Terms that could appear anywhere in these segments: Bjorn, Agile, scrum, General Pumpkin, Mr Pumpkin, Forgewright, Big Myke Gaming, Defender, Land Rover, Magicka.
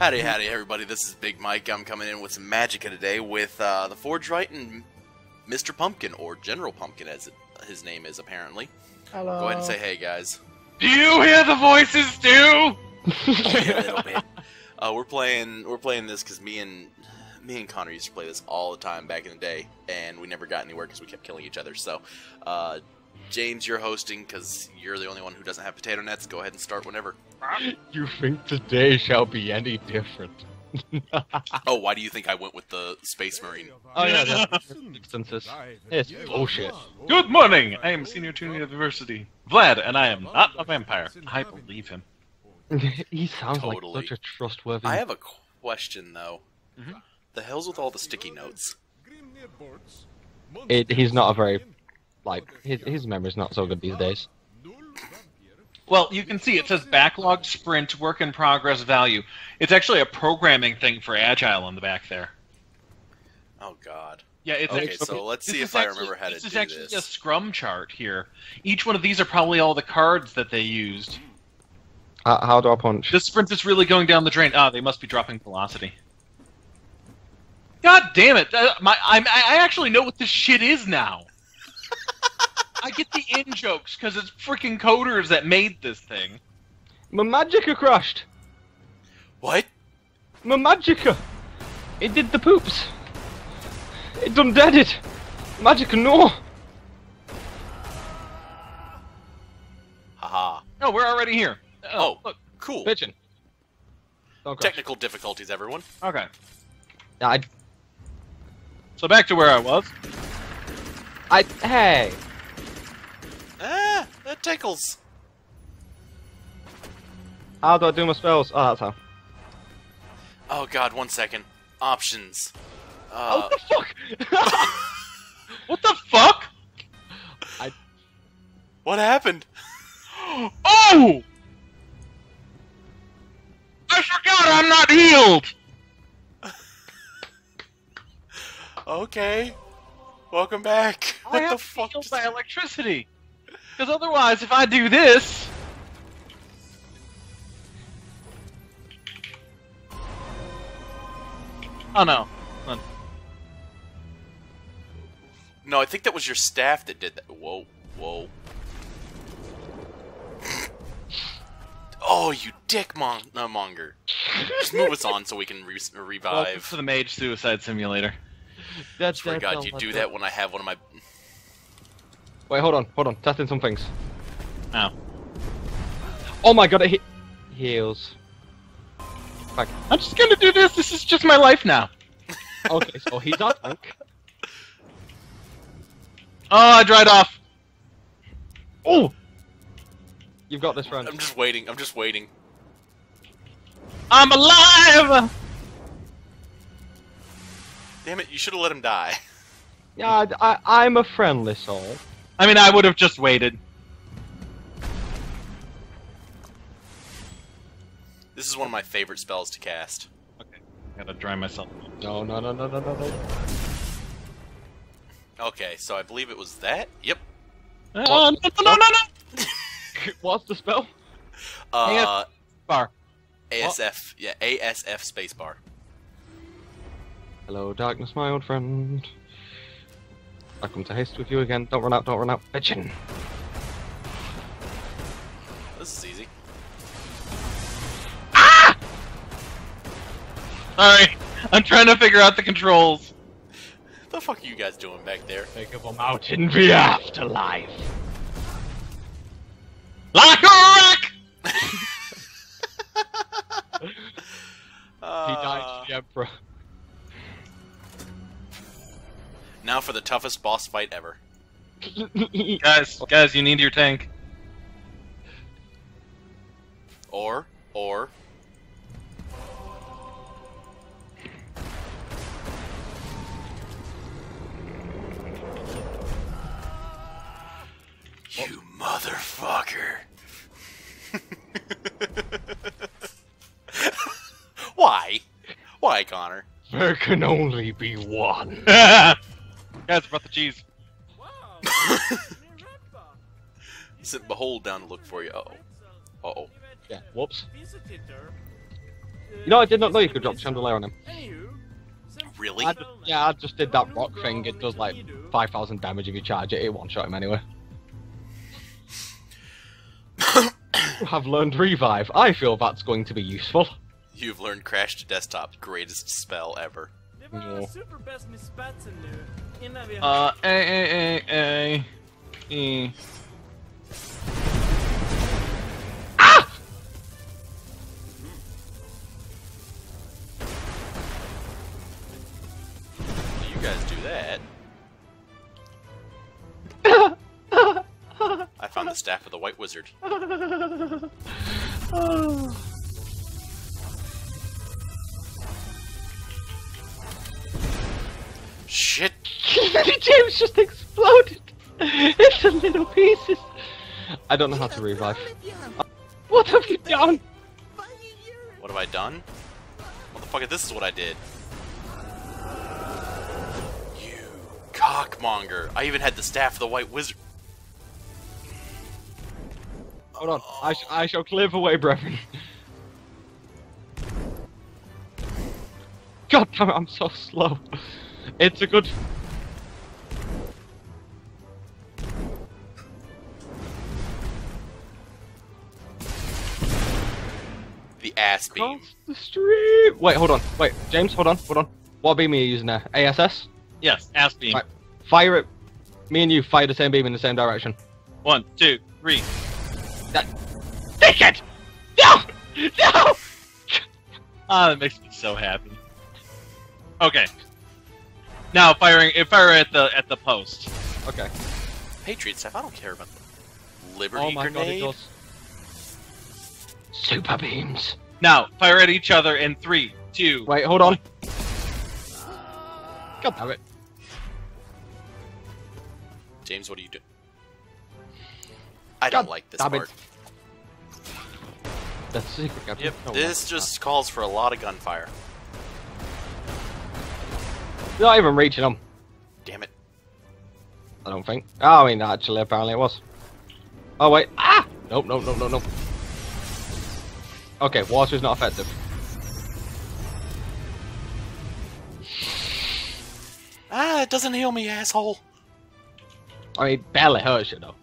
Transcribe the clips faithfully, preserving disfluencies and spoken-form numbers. Howdy, howdy, everybody. This is Big Mike. I'm coming in with some Magicka today with uh, the Forgewright and Mister Pumpkin, or General Pumpkin, as it, his name is apparently. Hello. Go ahead and say hey, guys. Do you hear the voices too? Yeah, a little bit. Uh, we're playing. We're playing this because me and me and Connor used to play this all the time back in the day, and we never got anywhere because we kept killing each other. So, uh, James, you're hosting because you're the only one who doesn't have potato nets. Go ahead and start whenever. You think today shall be any different? Oh, why do you think I went with the Space Marine? Oh yeah, that's instances. It's bullshit. Good morning! I am Senior Tuning University, Vlad, and I am not a vampire. I believe him. He sounds totally. Like such a trustworthy... I have a question, though. Mm-hmm. The hell's with all the sticky notes? It, he's not a very... like, his, his memory's not so good these days. Well, you can see it says backlog, sprint, work in progress, value. It's actually a programming thing for Agile on the back there. Oh God. Yeah, it's okay. Actually, so let's see if I actually, remember how to do this. This is actually a Scrum chart here. Each one of these are probably all the cards that they used. Uh, how do I punch? This sprint is really going down the drain. Ah, oh, they must be dropping velocity. God damn it! Uh, my, I'm, I actually know what this shit is now. I get the in-jokes, because it's freaking coders that made this thing. My Magicka crashed! What? My Magicka! It did the poops! It done dead it! Magicka, no! Haha. No, we're already here. Oh, oh look. Cool. Pigeon. Technical difficulties, everyone. Okay. I... So back to where I was. I... Hey! Ah, that tickles. How do I do my spells? Oh, that's how. Oh God, one second. Options. Uh... Oh, what the fuck? What the fuck? I... What happened? Oh! I forgot I'm not healed! Okay. Welcome back. I what have the fuck? Healed by electricity. Because otherwise, if I do this... Oh no. No, I think that was your staff that did that. Whoa, whoa. Oh, you dick mon no, monger. Just move us on so we can re revive. Welcome to the Mage Suicide Simulator. That's for God, you like do that, that when I have one of my... Wait, hold on, hold on, testing some things. Ow. Oh my God, it hit... heals. Fuck. I'm just gonna do this, this is just my life now. Okay, so he's our tank. Oh, I dried off. Oh! You've got this, friend. I'm just waiting, I'm just waiting. I'm alive! Damn it, you should've let him die. Yeah, I, I, I'm a friendly soul. I mean, I would have just waited. This is one of my favorite spells to cast. Okay, I gotta dry myself. No, no, no, no, no, no, no. Okay, so I believe it was that. Yep. Uh, no, no, no, no, no! What's the spell? Uh, bar. A S F. What? Yeah, A S F space bar. Hello, darkness, my old friend. I come to haste with you again. Don't run out, don't run out, pigeon. This is easy. Ah! Alright, I'm trying to figure out the controls. What the fuck are you guys doing back there? Pick up a mountain in the afterlife. Like a rock! uh... He died to the Emperor. Now for the toughest boss fight ever. guys, guys, you need your tank. Or, or... You motherfucker. Why? Why, Connor? There can only be one. Guys, brought the cheese. He sent Behold down to look for you. Uh oh. Uh oh. Yeah, whoops. You know, I did not know you could drop chandelier on him. Really? I just, yeah, I just did that rock thing. It does like five thousand damage if you charge it. It one-shot him anyway. I've learned revive. I feel that's going to be useful. You've learned crash to desktop. Greatest spell ever. No. Uh, eh, eh, eh, eh. Eh. Ah! You guys do that. I found the staff of the White Wizard. Oh. Shit! The James just exploded into little pieces. I don't know how to revive. What have you done? What have I done? What the fuck? This is what I did. You cockmonger! I even had the staff of the White Wizard. Hold on, I, sh I shall clear the way, brethren. God damn it! I'm so slow. It's a good. The ass beam. Cross the street. Wait, hold on. Wait, James, hold on, hold on. What beam are you using there? A S S? Yes, ass beam. Right. Fire it. Me and you fire the same beam in the same direction. One, two, three. That. Take it! No! No! Ah, that makes me so happy. Okay. Now firing, fire at the at the post. Okay. Patriot stuff. I don't care about the liberty oh my grenade. God, super beams. Now fire at each other in three, two. Wait, hold on. God damn it. James, what are you doing? I God don't like this part. It. That's secret. Captain. Yep. No, this just that. calls for a lot of gunfire. You're not even reaching them. Damn it. I don't think. Oh, I mean, actually, apparently it was. Oh, wait. Ah! Nope, nope, nope, nope, nope. Okay, water's not effective. Ah, it doesn't heal me, asshole. I mean, barely hurts you, though.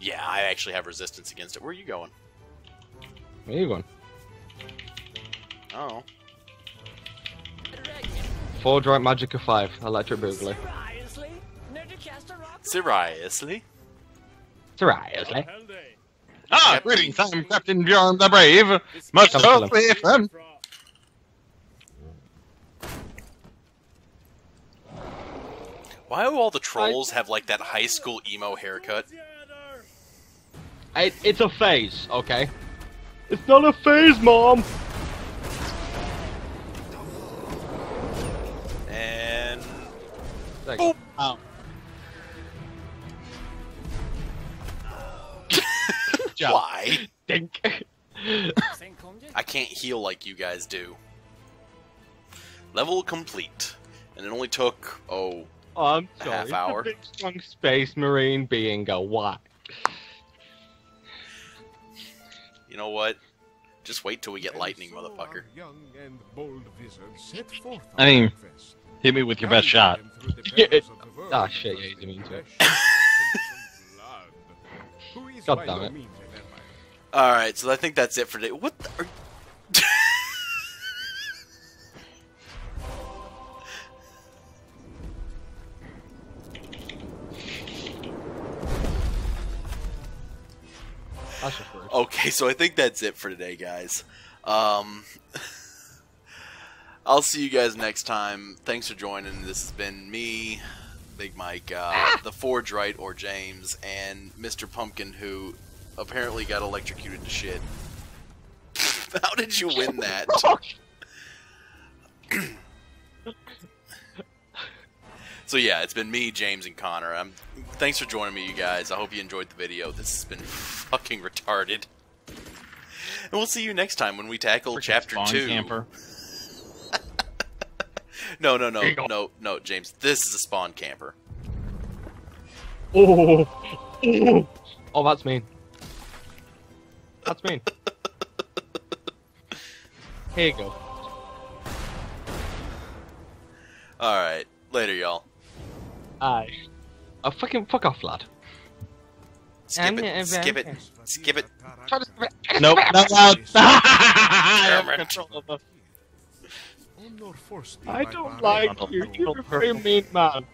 Yeah, I actually have resistance against it. Where are you going? Where are you going? Oh. Forgewright Magicka five, Electric Boogaloo. Seriously? Seriously? Ah, greetings, I'm Captain Bjorn the Brave. Much totally fun. Why do all the trolls I... have like that high school emo haircut? I, it's a phase, okay? It's not a phase, Mom! Boop. Oh. Why? Dink. I can't heal like you guys do. Level complete, and it only took oh, oh I'm a sorry. half hour. It's a big, strong space marine being a what? You know what? Just wait till we get lightning, motherfucker. I mean. Hit me with your best shot. Ah, shit, yeah, you mean to it. God damn it. Alright, so I think that's it for today. What the... Are... Okay, so I think that's it for today, guys. Um... I'll see you guys next time. Thanks for joining. This has been me, Big Mike, uh, ah! the Forgewright or James, and Mister Pumpkin, who apparently got electrocuted to shit. How did you win that? So yeah, it's been me, James, and Connor. I'm, thanks for joining me, you guys. I hope you enjoyed the video. This has been fucking retarded. And we'll see you next time when we tackle Freaking Chapter two. Camper. No, no, no, no, no, James. This is a spawn camper. Oh, oh, oh that's mean. That's mean. Here you go. Alright, later, y'all. Aye. Uh, fucking fuck off, lad. Skip it, skip it, skip it. Nope, not loud. I don't like you, you're a free mean man.